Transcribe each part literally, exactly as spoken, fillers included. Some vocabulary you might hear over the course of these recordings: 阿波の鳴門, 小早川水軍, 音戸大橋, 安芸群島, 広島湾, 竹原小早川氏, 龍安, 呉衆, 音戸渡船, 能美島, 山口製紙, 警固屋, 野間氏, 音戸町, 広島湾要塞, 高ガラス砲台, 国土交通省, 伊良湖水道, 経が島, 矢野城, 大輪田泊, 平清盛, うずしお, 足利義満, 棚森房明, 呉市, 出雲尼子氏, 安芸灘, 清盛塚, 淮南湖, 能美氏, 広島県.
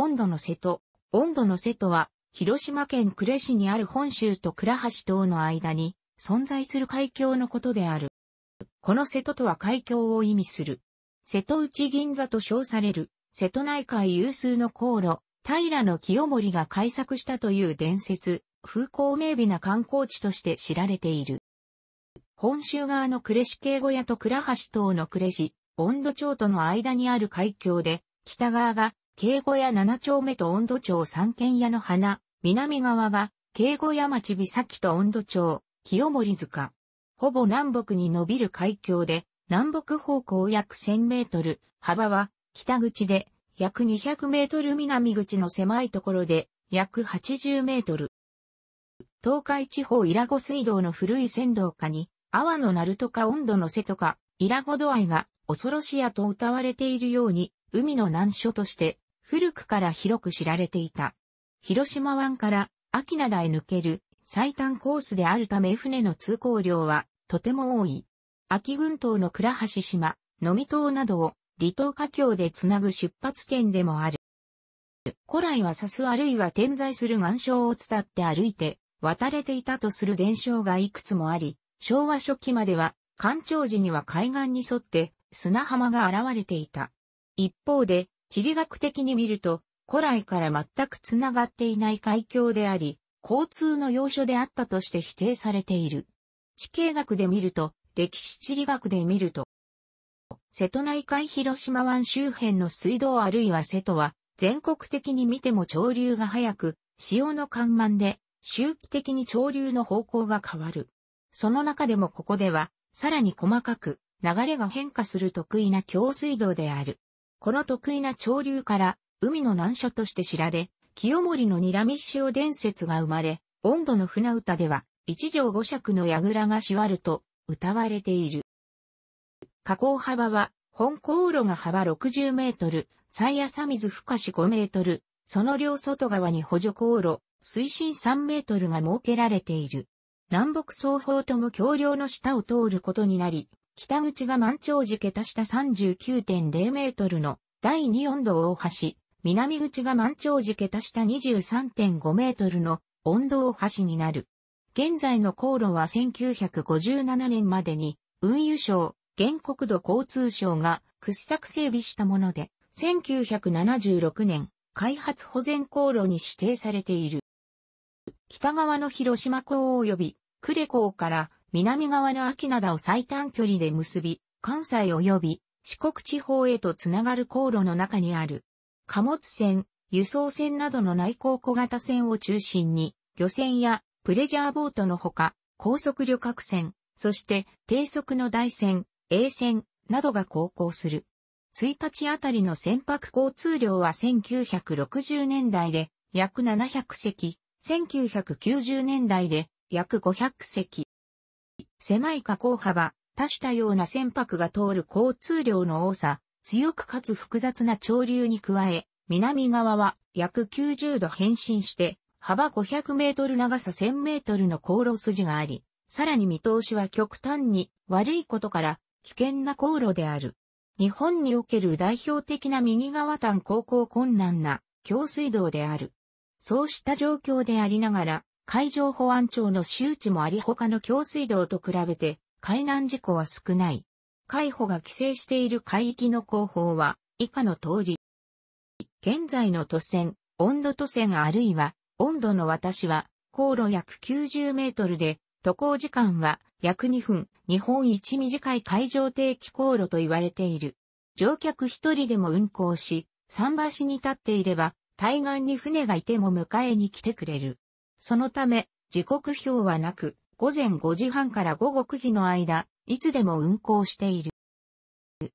音頭の瀬戸。音頭の瀬戸は、広島県呉市にある本州と倉橋島の間に存在する海峡のことである。この瀬戸とは海峡を意味する。瀬戸内銀座と称される、瀬戸内海有数の航路、平清盛が開削したという伝説、風光明媚な観光地として知られている。本州側の呉市警護屋と倉橋島の呉市、音頭町との間にある海峡で、北側が警護屋なな丁目と音頭町三軒屋の花、南側が警護屋町美咲と音頭町、清盛塚。ほぼ南北に伸びる海峡で、南北方向約せんメートル、幅は北口で約にひゃくメートル、南口の狭いところで約はちじゅうメートル。東海地方伊良湖水道の古い線道下に、阿波の鳴門か音頭の瀬戸か、伊良湖度合いが恐ろしやと謳われているように、海の難所として古くから広く知られていた。広島湾から安芸灘へ抜ける最短コースであるため船の通行量はとても多い。安芸群島の倉橋島、能美島などを離島架橋でつなぐ出発点でもある。古来は砂州あるいは点在する岩礁を伝って歩いて渡れていたとする伝承がいくつもあり、昭和初期までは干潮時には海岸に沿って砂浜が現れていた。一方で地理学的に見ると古来から全くつながっていない海峡であり、交通の要所であったとして否定されている。地形学で見ると、歴史地理学で見ると、瀬戸内海広島湾周辺の水道あるいは瀬戸は、全国的に見ても潮流が速く、潮の緩慢で、周期的に潮流の方向が変わる。その中でもここでは、さらに細かく、流れが変化する特異な橋水道である。この特異な潮流から、海の難所として知られ、清盛の睨み潮伝説が生まれ、音頭の舟歌では、一条五尺の櫓がしわると、歌われている。河口幅は、本航路が幅ろくじゅうメートル、最浅水深しごメートル、その両外側に補助航路、水深さんメートルが設けられている。南北双方とも橋梁の下を通ることになり、北口が満潮時桁下 さんじゅうきゅうてんゼロメートルのだいに音頭大橋、南口が満潮時桁下 にじゅうさんてんごメートルの音頭大橋になる。現在の航路はせんきゅうひゃくごじゅうななねんまでに運輸省、現国土交通省が掘削整備したもので、せんきゅうひゃくななじゅうろくねん開発保全航路に指定されている。北側の広島港及び呉港から南側の安芸灘を最短距離で結び、関西及び四国地方へとつながる航路の中にある。貨物船、輸送船などの内航小型船を中心に、漁船やプレジャーボートのほか、高速旅客船、そして低速の台船、A船などが航行する。ついたちあたりの船舶交通量はせんきゅうひゃくろくじゅうねんだいで約ななひゃくせき、せんきゅうひゃくきゅうじゅうねんだいで約ごひゃくせき。狭い河口幅、多種多様な船舶が通る交通量の多さ、強くかつ複雑な潮流に加え、南側は約きゅうじゅうど変身して、幅ごひゃくメートル長させんメートルの航路筋があり、さらに見通しは極端に悪いことから危険な航路である。日本における代表的な右側端航行困難な橋水道である。そうした状況でありながら、海上保安庁の周知もあり他の橋水道と比べて海難事故は少ない。海保が規制している海域の航法は以下の通り。現在の渡船、音頭渡船あるいは音頭の渡しは、航路約きゅうじゅうメートルで、渡航時間は約にふん、日本一短い海上定期航路と言われている。乗客一人でも運航し、桟橋に立っていれば、対岸に船がいても迎えに来てくれる。そのため、時刻表はなく、午前ごじはんから午後くじの間、いつでも運航している。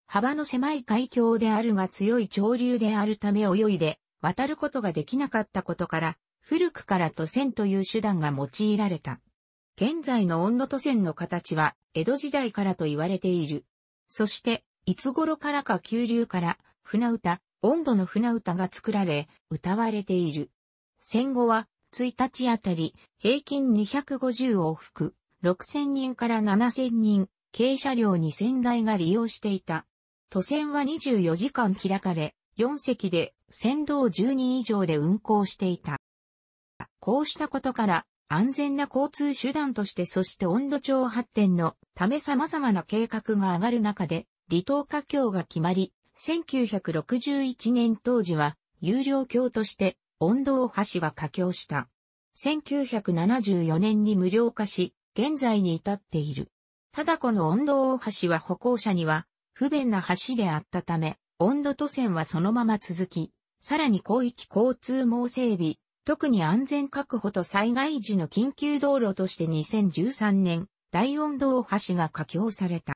幅の狭い海峡であるが強い潮流であるため泳いで、渡ることができなかったことから、古くから渡船という手段が用いられた。現在の音頭渡船の形は江戸時代からと言われている。そして、いつ頃からか急流から舟歌、音頭の舟歌が作られ、歌われている。戦後は、ついたちあたり、平均にひゃくごじゅうおうふく、ろくせんにんからななせんにん、軽車両にせんだいが利用していた。渡船はにじゅうよじかん開かれ、よん隻で船頭じゅうにん以上で運航していた。こうしたことから安全な交通手段としてそして温度調発展のため様々な計画が上がる中で離島架橋が決まり、せんきゅうひゃくろくじゅういちねん当時は有料橋として温度大橋が架橋した。せんきゅうひゃくななじゅうよねんに無料化し、現在に至っている。ただこの温度大橋は歩行者には不便な橋であったため、温度渡船はそのまま続き、さらに広域交通網整備、特に安全確保と災害時の緊急道路としてにせんじゅうさんねん、大温度大橋が架橋された。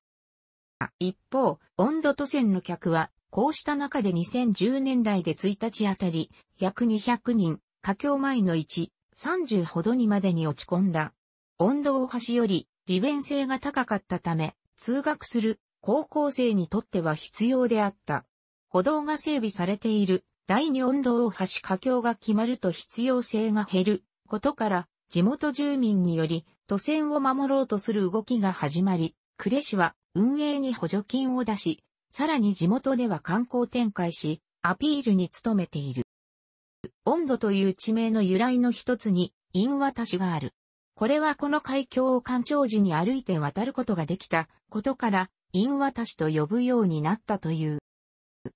一方、温度渡船の客は、こうした中でにせんじゅうねんだいでいちにちあたり、約にひゃくにん、架橋前のいち、さんじゅうほどにまでに落ち込んだ。温度大橋より利便性が高かったため、通学する高校生にとっては必要であった。歩道が整備されている第二温度大橋架橋が決まると必要性が減ることから、地元住民により渡船を守ろうとする動きが始まり、呉市は運営に補助金を出し、さらに地元では観光展開し、アピールに努めている。温度という地名の由来の一つに、因渡しがある。これはこの海峡を干潮時に歩いて渡ることができたことから、因渡しと呼ぶようになったという。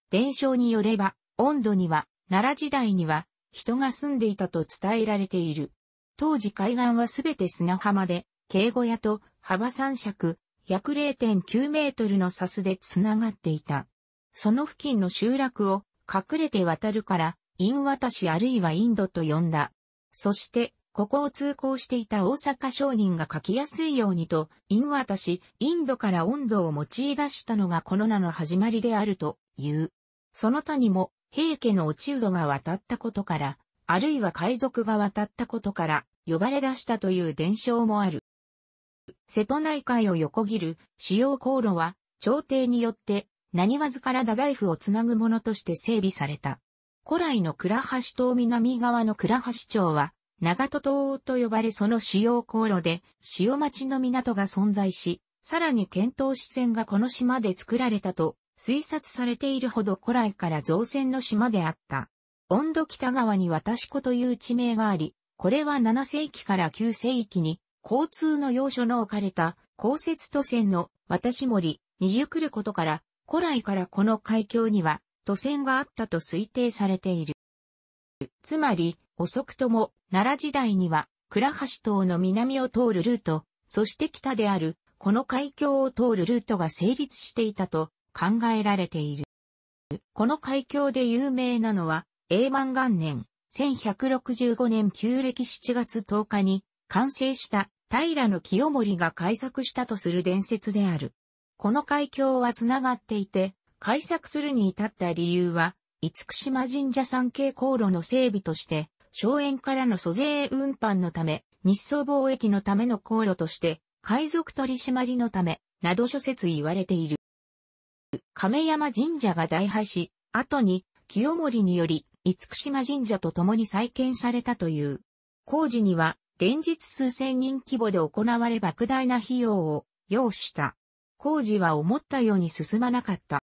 伝承によれば、温度には、奈良時代には、人が住んでいたと伝えられている。当時海岸はすべて砂浜で、径小屋と幅三尺、約 れいてんきゅうメートルの砂州でつながっていた。その付近の集落を隠れて渡るから、因渡しあるいはインドと呼んだ。そして、ここを通行していた大阪商人が書きやすいようにと、因渡し、インドから温度を用い出したのがこの名の始まりであるという。その他にも、平家の落人が渡ったことから、あるいは海賊が渡ったことから、呼ばれ出したという伝承もある。瀬戸内海を横切る主要航路は、朝廷によって、浪速から太宰府をつなぐものとして整備された。古来の倉橋島南側の倉橋町は、長門島と呼ばれその主要航路で、潮待ちの港が存在し、さらに遣唐使船がこの島で作られたと、推察されているほど古来から造船の島であった。温度北側に渡し湖という地名があり、これはななせいきからきゅうせいきに、交通の要所の置かれた、公設渡船の渡し森にゆくることから、古来からこの海峡には、渡船があったと推定されている。つまり、遅くとも、奈良時代には、倉橋島の南を通るルート、そして北である、この海峡を通るルートが成立していたと考えられている。この海峡で有名なのは、永満元年、せんひゃくろくじゅうごねん旧暦しちがつとおかに、完成した平清盛が開削したとする伝説である。この海峡は繋がっていて、開削するに至った理由は、厳島神社参詣航路の整備として、荘園からの租税運搬のため、日宋貿易のための航路として、海賊取締りのため、など諸説言われている。亀山神社が大破し、後に清盛により、厳島神社と共に再建されたという。工事には、連日数千人規模で行われ莫大な費用を要した。工事は思ったように進まなかった。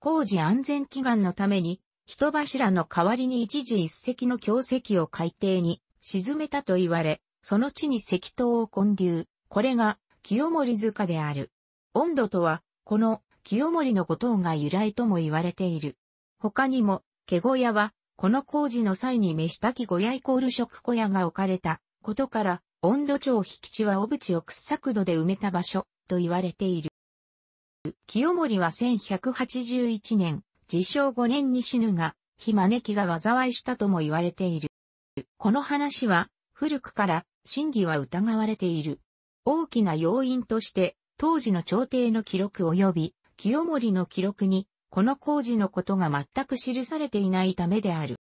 工事安全祈願のために、一柱の代わりに一時一隻の橋石を海底に沈めたと言われ、その地に石塔を建立。これが清盛塚である。温度とは、この清盛のことが由来とも言われている。他にも、毛小屋は、この工事の際に飯炊き小屋イコール食小屋が置かれたことから、温度町引地は小淵を掘削土で埋めた場所と言われている。清盛はせんひゃくはちじゅういちねん、治承ごねんに死ぬが、火招きが災いしたとも言われている。この話は、古くから、真偽は疑われている。大きな要因として、当時の朝廷の記録及び、清盛の記録に、この工事のことが全く記されていないためである。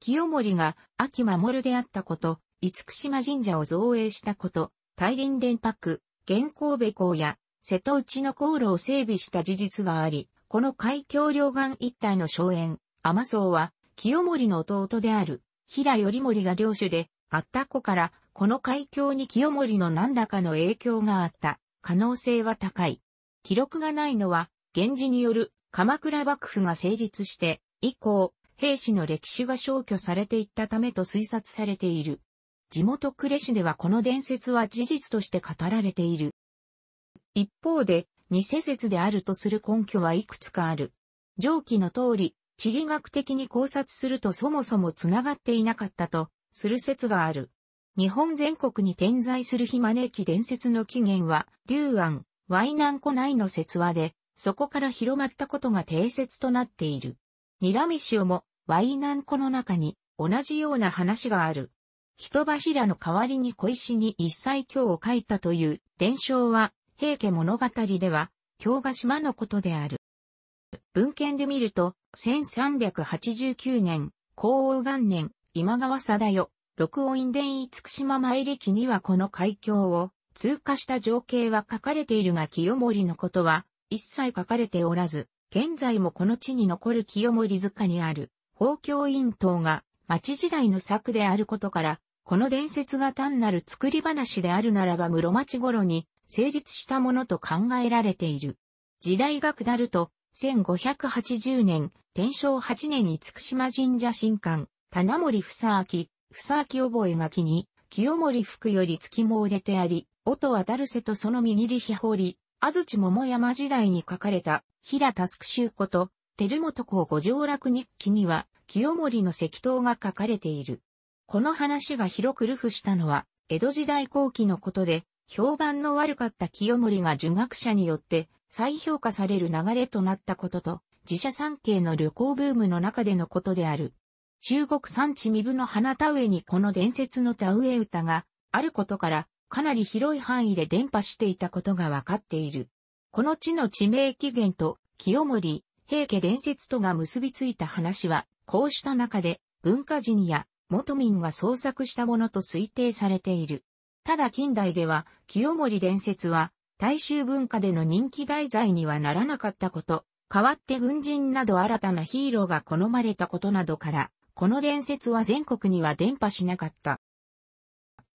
清盛が、安芸守であったこと、厳島神社を造営したこと、大輪田泊、現神戸港や、瀬戸内の航路を整備した事実があり、この海峡両岸一帯の荘園、尼荘は、清盛の弟である、平頼盛が領主で、あった子から、この海峡に清盛の何らかの影響があった、可能性は高い。記録がないのは、源氏による鎌倉幕府が成立して以降、平氏の歴史が消去されていったためと推察されている。地元呉市ではこの伝説は事実として語られている。一方で、偽説であるとする根拠はいくつかある。上記の通り、地理学的に考察するとそもそもつながっていなかったとする説がある。日本全国に点在する火招き伝説の起源は、龍安、淮南湖内の説話で、そこから広まったことが定説となっている。睨み潮も、淮南湖の中に同じような話がある。人柱の代わりに小石に一切経を書いたという伝承は、平家物語では、経が島のことである。文献で見ると、せんさんびゃくはちじゅうきゅうねん、洪王元年、今川貞代、六王院伝厳島前歴にはこの海峡を通過した情景は書かれているが清盛のことは一切書かれておらず、現在もこの地に残る清盛塚にある宝鏡院塔が町時代の作であることから、この伝説が単なる作り話であるならば室町頃に成立したものと考えられている。時代が下ると、せんごひゃくはちじゅうねん、天正はちねん厳島神社神官、棚森房明、房明覚書に、清盛服より月詣出てあり、音渡る瀬とその右利日堀、安土桃山時代に書かれた、平田宿州こと、照本公五条楽日記には、清盛の石塔が書かれている。この話が広く流布したのは、江戸時代後期のことで、評判の悪かった清盛が儒学者によって再評価される流れとなったことと、寺社参詣の旅行ブームの中でのことである。中国山地壬生の花田植えにこの伝説の田植え歌があることから、かなり広い範囲で伝播していたことがわかっている。この地の地名起源と清盛、平家伝説とが結びついた話は、こうした中で文化人や元民が創作したものと推定されている。ただ近代では、清盛伝説は、大衆文化での人気題材にはならなかったこと、代わって軍人など新たなヒーローが好まれたことなどから、この伝説は全国には伝播しなかった。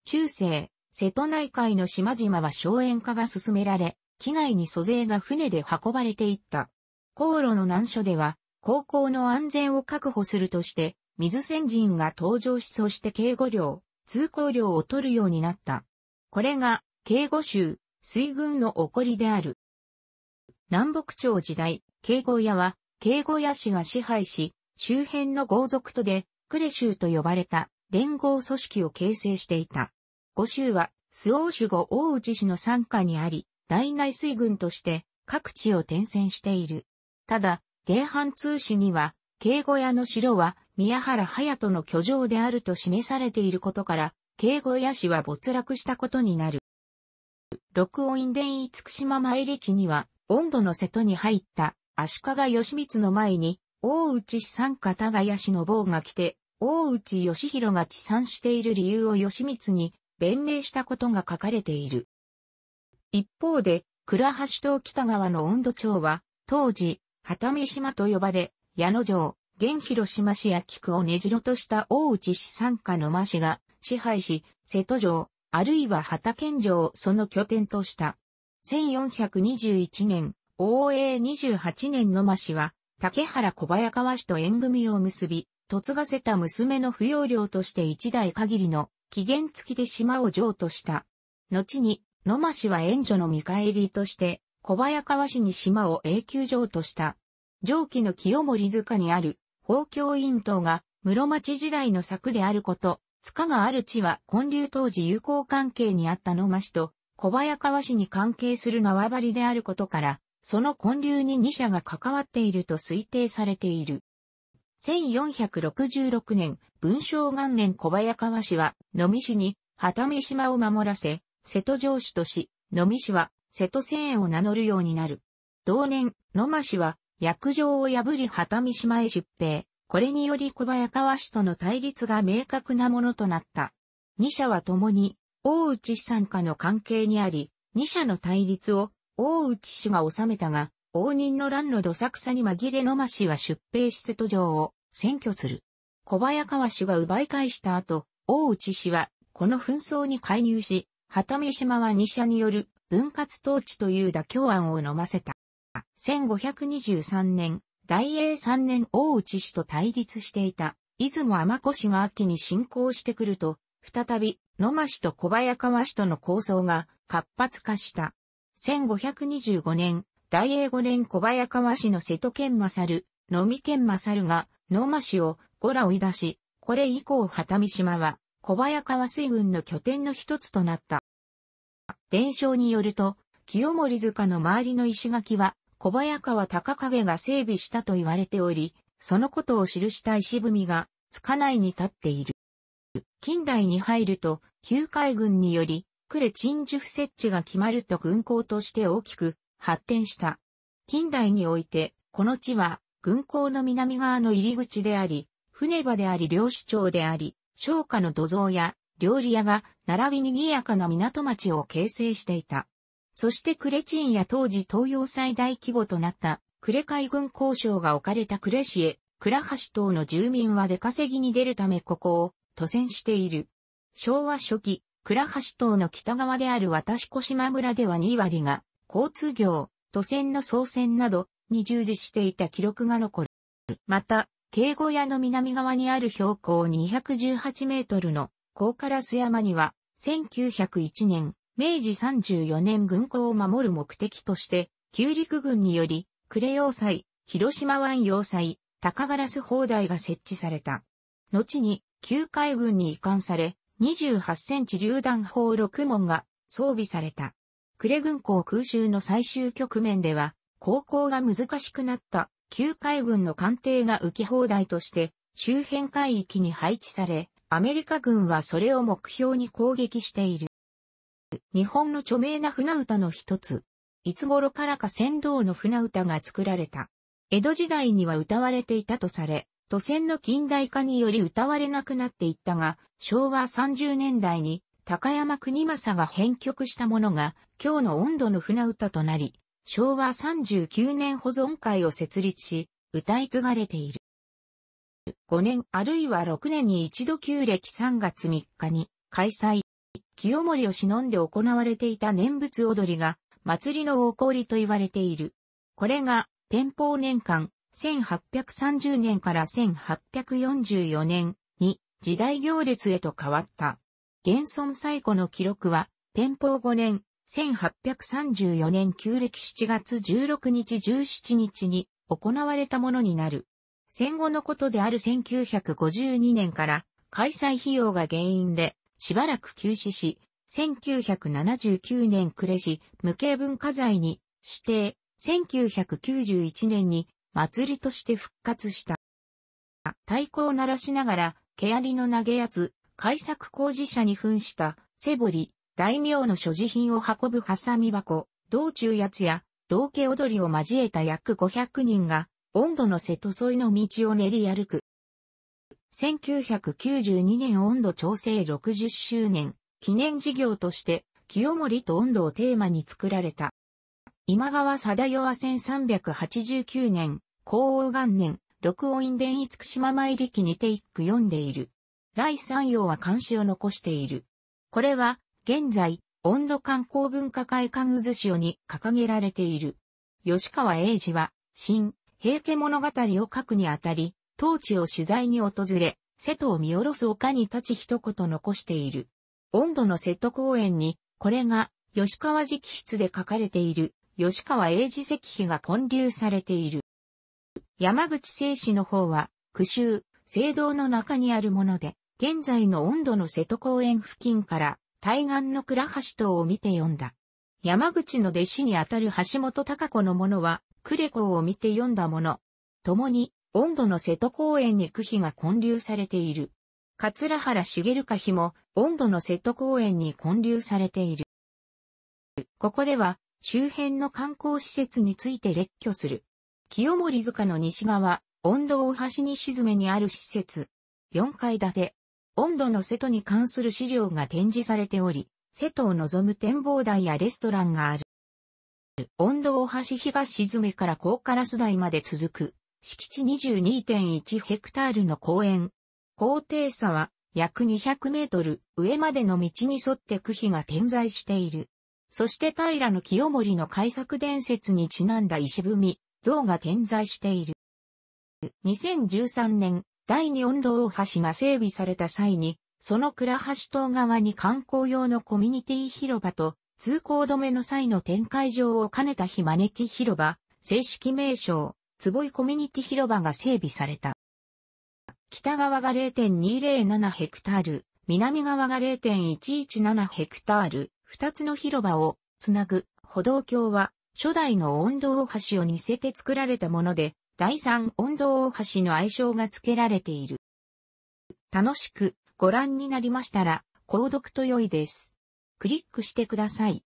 中世、瀬戸内海の島々は荘園化が進められ、畿内に租税が船で運ばれていった。航路の難所では、航行の安全を確保するとして、水先人が登場し、そして警護料。通行料を取るようになった。これが、警護衆、水軍の起こりである。南北朝時代、警護屋は、警護屋氏が支配し、周辺の豪族とで、呉衆と呼ばれた、連合組織を形成していた。呉衆は、周防守護大内氏の傘下にあり、大内水軍として、各地を転戦している。ただ、京阪通史には、警護屋の城は、宮原隼人の居城であると示されていることから、警護屋氏は没落したことになる。六王院伝厳島前歴には、音頭の瀬戸に入った足利義満の前に、大内氏傘下耕氏の坊が来て、大内義弘が治参している理由を義満に弁明したことが書かれている。一方で、倉橋島北側の音頭町は、当時、畑見島と呼ばれ、矢野城、現広島市安芸区を根城とした大内氏傘下の間氏が支配し、瀬戸城、あるいは畑見城をその拠点とした。せんよんひゃくにじゅういちねん、応永にじゅうはちねんの間氏は、竹原小早川氏と縁組を結び、嫁がせた娘の扶養料として一代限りの期限付きで島を譲渡した。後に、野間氏は援助の見返りとして、小早川氏に島を永久譲渡した。上記の清盛塚にある、宝鏡院塔が室町時代の作であること、塚がある地は建立当時友好関係にあった野間氏と小早川氏に関係する縄張りであることから、その建立にに社が関わっていると推定されている。せんよんひゃくろくじゅうろくねん、文正元年小早川氏は能美氏に畑見島を守らせ、瀬戸城主とし、能美氏は瀬戸千円を名乗るようになる。同年、野間氏は約定を破り畑見島へ出兵。これにより小早川氏との対立が明確なものとなった。二社は共に大内氏傘下の関係にあり、二社の対立を大内氏が収めたが、応仁の乱のどさくさに紛れ野間氏は出兵し瀬戸城を占拠する。小早川氏が奪い返した後、大内氏はこの紛争に介入し、畑見島は二社による分割統治という妥協案を飲ませた。せんごひゃくにじゅうさんねん、だいえいさんねん大内氏と対立していた、出雲尼子氏が秋に侵攻してくると、再び、野間氏と小早川氏との抗争が活発化した。せんごひゃくにじゅうごねん、だいえいごねん小早川氏の瀬戸健勝、野見健勝が野間氏を五羅追い出し、これ以降畑見島は小早川水軍の拠点の一つとなった。伝承によると、清盛塚の周りの石垣は小早川隆景が整備したと言われており、そのことを記した石踏みが塚内に立っている。近代に入ると、旧海軍により、呉鎮守府設置が決まると軍港として大きく発展した。近代において、この地は、軍港の南側の入り口であり、船場であり漁師町であり、商家の土蔵や料理屋が並びに賑やかな港町を形成していた。そして呉鎮や当時東洋最大規模となった呉海軍工廠が置かれた呉市へ、倉橋等の住民は出稼ぎに出るためここを渡船している。昭和初期、倉橋島の北側である渡子島村ではにわりが交通業、渡船の操船などに従事していた記録が残る。また、警護屋の南側にある標高にひゃくじゅうはちメートルの甲烏山には、せんきゅうひゃくいちねん、めいじさんじゅうよねん軍港を守る目的として、旧陸軍により、呉要塞、広島湾要塞、高ガラス砲台が設置された。後に、旧海軍に移管され、にじゅうはちセンチ榴弾砲ろくもんが装備された。呉軍港空襲の最終局面では、航行が難しくなった旧海軍の艦艇が浮き砲台として周辺海域に配置され、アメリカ軍はそれを目標に攻撃している。日本の著名な船歌の一つ。いつ頃からか船頭の船歌が作られた。江戸時代には歌われていたとされ、渡船の近代化により歌われなくなっていったが、しょうわさんじゅうねんだいに高山国政が編曲したものが今日の音頭の船歌となり、しょうわさんじゅうきゅうねん保存会を設立し、歌い継がれている。ごねんあるいはろくねんに一度旧暦さんがつみっかに開催、清盛を偲んで行われていた念仏踊りが祭りの大氷と言われている。これが天保年間、せんはっぴゃくさんじゅうねんからせんはっぴゃくよんじゅうよねんに時代行列へと変わった。現存最古の記録は、天保ごねん、せんはっぴゃくさんじゅうよねん旧暦しちがつじゅうろくにちじゅうしちにちに行われたものになる。戦後のことであるせんきゅうひゃくごじゅうにねんから開催費用が原因でしばらく休止し、せんきゅうひゃくななじゅうきゅうねん呉市無形文化財に指定、せんきゅうひゃくきゅうじゅういちねんに祭りとして復活した。太鼓を鳴らしながら、けやりの投げやつ、開削工事者に扮した、背堀、大名の所持品を運ぶはさみ箱、道中やつや、道化踊りを交えた約ごひゃくにんが、音頭の瀬戸沿いの道を練り歩く。せんきゅうひゃくきゅうじゅうにねん音頭調整ろくじゅっしゅうねん、記念事業として、清盛と音頭をテーマに作られた。今川貞代はせんさんびゃくはちじゅうきゅうねん、弘応元年、六王院伝厳島参り記にて一句読んでいる。来三陽は漢詩を残している。これは、現在、音頭観光文化会館うずしおに掲げられている。吉川英治は、新、平家物語を書くにあたり、当地を取材に訪れ、瀬戸を見下ろす丘に立ち一言残している。音頭の瀬戸公園に、これが、吉川直筆で書かれている。吉川英治石碑が建立されている。山口製紙の方は、九州、聖堂の中にあるもので、現在の音頭の瀬戸公園付近から、対岸の倉橋島を見て読んだ。山口の弟子にあたる橋本孝子のものは、呉港を見て読んだもの。共に、音頭の瀬戸公園に句碑が建立されている。桂原茂歌碑も、音頭の瀬戸公園に建立されている。ここでは、周辺の観光施設について列挙する。清盛塚の西側、音頭大橋に沈めにある施設。よんかいだて。音頭の瀬戸に関する資料が展示されており、瀬戸を望む展望台やレストランがある。音頭大橋東沈めから甲烏台まで続く、敷地 にじゅうにてんいちヘクタールの公園。高低差は約にひゃくメートル上までの道に沿って区碑が点在している。そして平清盛の開削伝説にちなんだ石踏み、像が点在している。にせんじゅうさんねん、だいに音頭大橋が整備された際に、その倉橋塔側に観光用のコミュニティ広場と、通行止めの際の展開場を兼ねた日招き広場、正式名称、坪井コミュニティ広場が整備された。北側が ゼロてんにゼロなな ヘクタール、南側が ゼロてんいちいちなな ヘクタール、二つの広場をつなぐ歩道橋は、初代の音頭大橋を似せて作られたもので、だいさん音頭大橋の愛称が付けられている。楽しくご覧になりましたら、購読と良いです。クリックしてください。